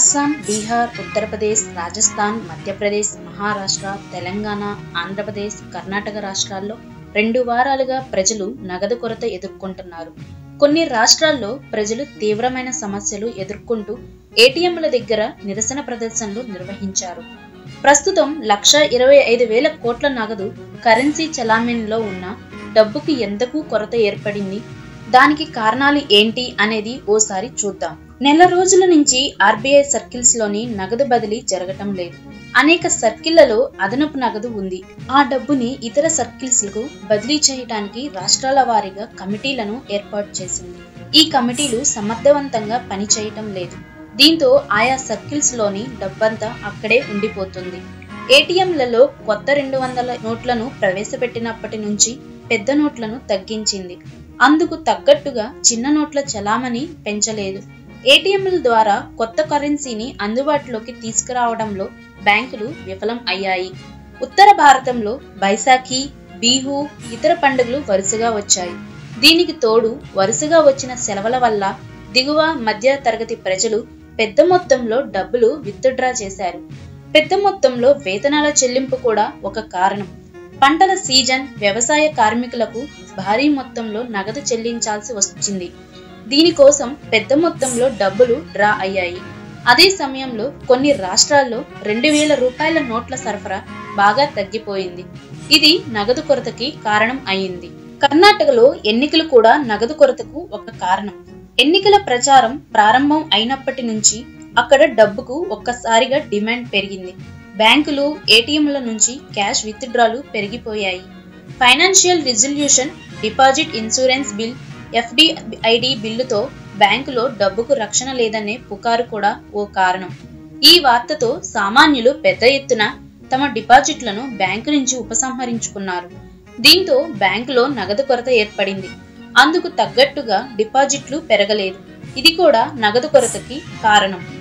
Assam, Bihar, Uttar Pradesh, Rajasthan, Madhya Pradesh, Maharashtra, Telangana, Andhra Pradesh, Karnataka రాష్ట్రాల్లో 2 వారాలుగా ప్రజలు నగదు కొరత ఎదుర్కొంటున్నారు. కొన్ని రాష్ట్రాల్లో ప్రజలు తీవ్రమైన సమస్యలు ఎదుర్కొంటూ ఏటీఎంల దగ్గర నిరసన ప్రదర్శనలు నిర్వహించారు. ప్రస్తుతం 125,000 కోట్ల నగదు కరెన్సీ చలామణిలో ఉన్న డబ్బుకి ఎందుకు కొరత ఏర్పడింది? దానికి కారణాలు ఏంటి అనేది ఓసారి చూద్దాం. నెల రోజుల నుంచి ఆర్బీఐ సర్కిల్స్ లోని నగదు బదిలీ జరగటం లేదు. అనేక సర్కిళ్లలో అదనపు నగదు ఉంది. ఆ డబ్బుని ఇతర సర్కిల్స్ కు బదిలీ చేయడానికి రాష్ట్రాల వారీగా కమిటీలను ఏర్పాటు చేసింది. ఈ కమిటీలు సమర్థవంతంగా పనిచేయటం లేదు. దీంతో ఆయా సర్కిల్స్ లోని డబ్బంతా అక్కడే ఉండిపోతుంది. ఏటీఎంలలో కొత్త 200 నోట్లను ప్రవేశపెట్టినప్పటి నుంచి పెద్ద నోట్లను తగ్గించింది. అందుకు తగ్గట్టుగా చిన్న నోట్ల చలామణి పెంచలేదు. ఏటీఎంల ద్వారా కొత్త కరెన్సీని అందుబాటులోకి తీసుకురావడంలో బ్యాంకులు విఫలం అయ్యాయి. ఉత్తర భారతంలో బైశాఖి, బిహు, ఇతర పండుగలు వరుసగా వచ్చాయి. దీనికి తోడు వరుసగా వచ్చిన సెలవుల వల్ల దిగువ మధ్య తరగతి ప్రజలు పెద్ద మొత్తంలో డబ్బులు విత్డ్రా చేశారు. పెద్ద మొత్తంలో వేతనాల చెల్లింపు కూడా ఒక కారణం. పంటల సీజన్, వ్యవసాయ కార్మికులకు భారీ మొత్తంలో నగదు చెల్లించాల్సి వచ్చింది. దీనికోసం పెద్ద మొత్తంలో డబ్బులు డ్రా అయ్యాయి. అదే సమయంలో కొన్ని రాష్ట్రాల్లో 2,000 రూపాయల నోట్ల సరఫరా బాగా తగ్గిపోయింది. ఇది నగదు కొరతకి కారణం అయింది. కర్ణాటకలో ఎన్నికలు కూడా నగదు కొరతకు ఒక కారణం. ఎన్నికల ప్రచారం ప్రారంభం అయినప్పటి నుంచి అక్కడ డబ్బుకు ఒక్కసారిగా డిమాండ్ పెరిగింది. బ్యాంకులు, ఏటీఎంల నుంచి క్యాష్ విత్డ్రాలు పెరిగిపోయాయి. Financial resolution, deposit insurance bill, FDID బిల్లుతో బ్యాంకులో డబ్బుకు రక్షణ లేదనే పుకారు కూడా ఓ కారణం. ఈ వార్తతో సామాన్యులు పెద్ద ఎత్తున తమ డిపాజిట్లను బ్యాంకు నుంచి ఉపసంహరించుకున్నారు. దీంతో బ్యాంకులో నగదు కొరత ఏర్పడింది. అందుకు తగ్గట్టుగా డిపాజిట్లు పెరగలేదు. ఇది కూడా నగదు కొరతకి కారణం.